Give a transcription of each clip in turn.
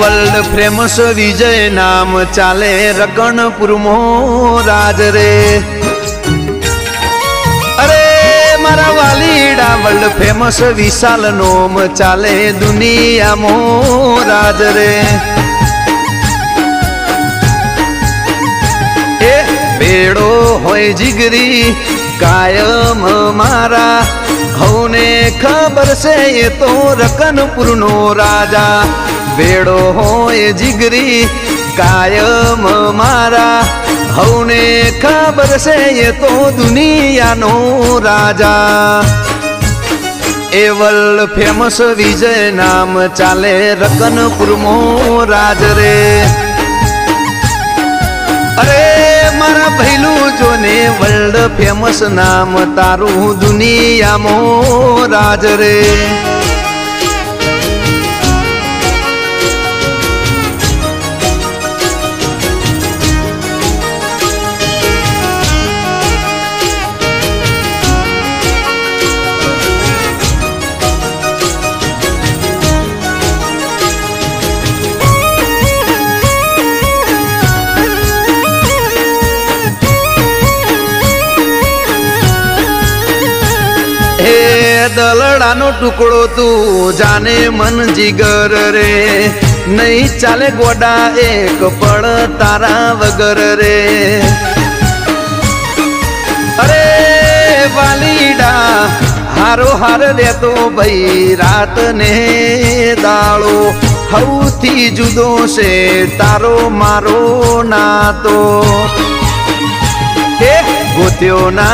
World famous विजय नाम चाले रकनपुर मो राज रे। अरे मारा वालीडा वर्ल्ड फेमस विशाल नोम चाले दुनिया मो राज रे। ए पेड़ो होय जिगरी कायम मारा होने खबर से ये तो रकनपुर नो राजा। बेड़ो होए जिगरी कायम मारा होने खबर से ये तो दुनिया नो राजा। एवल फेमस विजय नाम चाले रकनपुर मो राज रे। अरे मारा भैलू जो ने वर्ल्ड फेमस नाम तारू दुनिया मो राज रे। दलड़ा नो टुकड़ो तू जाने मन जिगर रे, नहीं चाले गोडा एक पड़ तारा वगर रे। अरे वालीडा हारो हार दे तो भाई रात ने दाड़ो हौथी जुदो से तारो मारो ना तो गोत्यो ना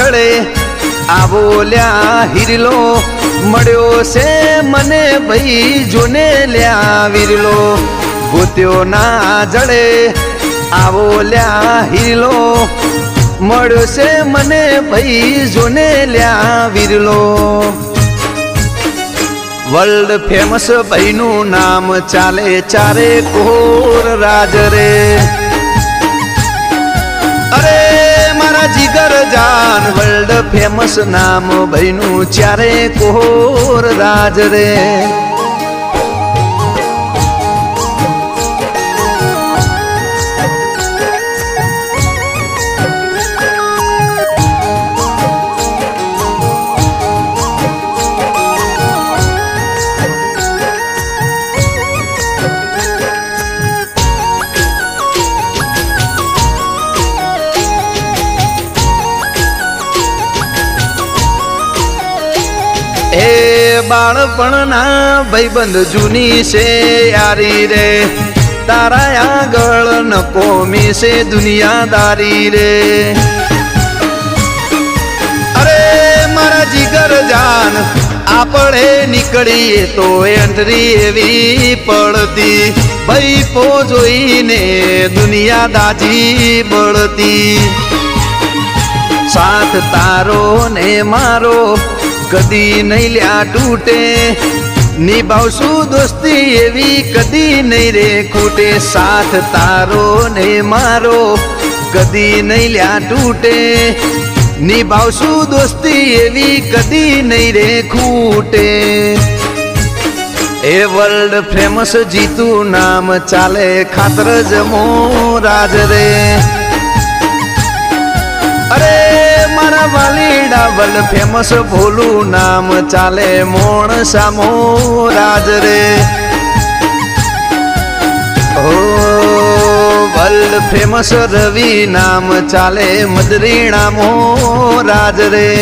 जड़े आवोल्या हिरलो मड़्यो से मने भई जोने लिया विरलो गोत्यो ना जड़े आवोल्या हिरलो मड़्यो से मने भई जोने लिया विरलो। वर्ल्ड फेमस बहिनु नाम चाले चारे कोर राज रे। अरे मारा जिगर जान वर्ल्ड फेमस नाम बहिनु चारे कोर राज रे। बालपण ना भाईबंध जूनी से यारी रे, तारा आगळ नको मी से दुनियादारी रे। अरे मारा जिगर जान आपणे निकळीए तो एंट्री एवी पड़ती भाई पो जोईने दुनियादाजी बळती। साथ तारो ने मारो कदी नहीं लिया टूटे निभावशु दोस्ती एवी कदी नहीं रे खूटे। साथ तारो ने मारो कदी नहीं लिया टूटे निभावशु दोस्ती एवी कदी नहीं रे खूटे। ए वर्ल्ड फेमस जीतू नाम चाले खातरज मो राज रे। अरे मारा वालीडा वर्ल्ड फेमस भोलू नाम चाले मोण सामो राज रे। हो वर्ल्ड फेमस रवि नाम चाले मदरीणा मो राज रे।